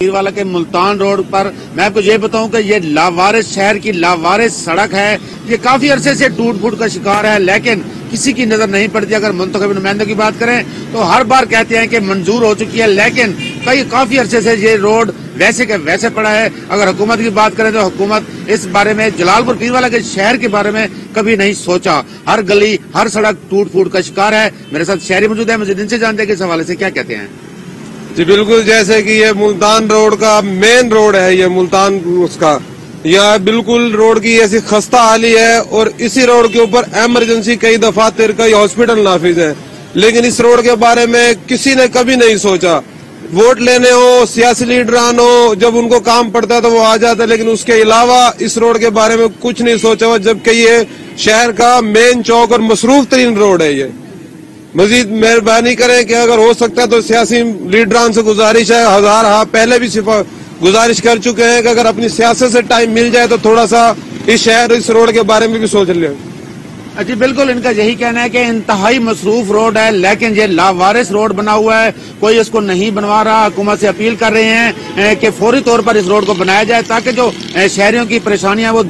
पीरवाला के मुल्तान रोड पर मैं आपको ये बताऊं कि ये लावारिस शहर की लावारिस सड़क है। ये काफी अरसे से टूट फूट का शिकार है, लेकिन किसी की नजर नहीं पड़ती। अगर मुंतखब नुमाइंदों की बात करें तो हर बार कहते हैं कि मंजूर हो चुकी है, लेकिन काफी अरसे से ये रोड वैसे के वैसे पड़ा है। अगर हुकूमत की बात करें तो हुकूमत इस बारे में, जलालपुर पीरवाला के शहर के बारे में कभी नहीं सोचा। हर गली हर सड़क टूट फूट का शिकार है। मेरे साथ शहरी मौजूद है, मुझे इनसे जानते हैं कि इस हवाले से क्या कहते हैं। जी बिल्कुल, जैसे कि ये मुल्तान रोड का मेन रोड है, ये मुल्तान उसका यह बिल्कुल रोड की ऐसी खस्ता हाली है और इसी रोड के ऊपर एमरजेंसी कई दफा तिरकई हॉस्पिटल नाफिज है, लेकिन इस रोड के बारे में किसी ने कभी नहीं सोचा। वोट लेने हो, सियासी लीडरान हो, जब उनको काम पड़ता है तो वो आ जाता है, लेकिन उसके अलावा इस रोड के बारे में कुछ नहीं सोचा हुआ, जबकि ये शहर का मेन चौक और मसरूफ तरीन रोड है। ये मजीद मेहरबानी करें कि अगर हो सकता है तो सियासी लीडरान से गुजारिश है, हजार हाँ पहले भी गुजारिश कर चुके हैं कि अगर अपनी सियासत से टाइम मिल जाए तो थोड़ा सा इस शहर इस रोड के बारे में भी सोच लें। जी बिल्कुल, इनका यही कहना है कि इंतहाई मसरूफ रोड है, लेकिन ये लावारिस रोड बना हुआ है, कोई इसको नहीं बनवा रहा। हुकूमत से अपील कर रहे हैं कि फौरी तौर पर इस रोड को बनाया जाए ताकि जो शहरियों की परेशानियां वो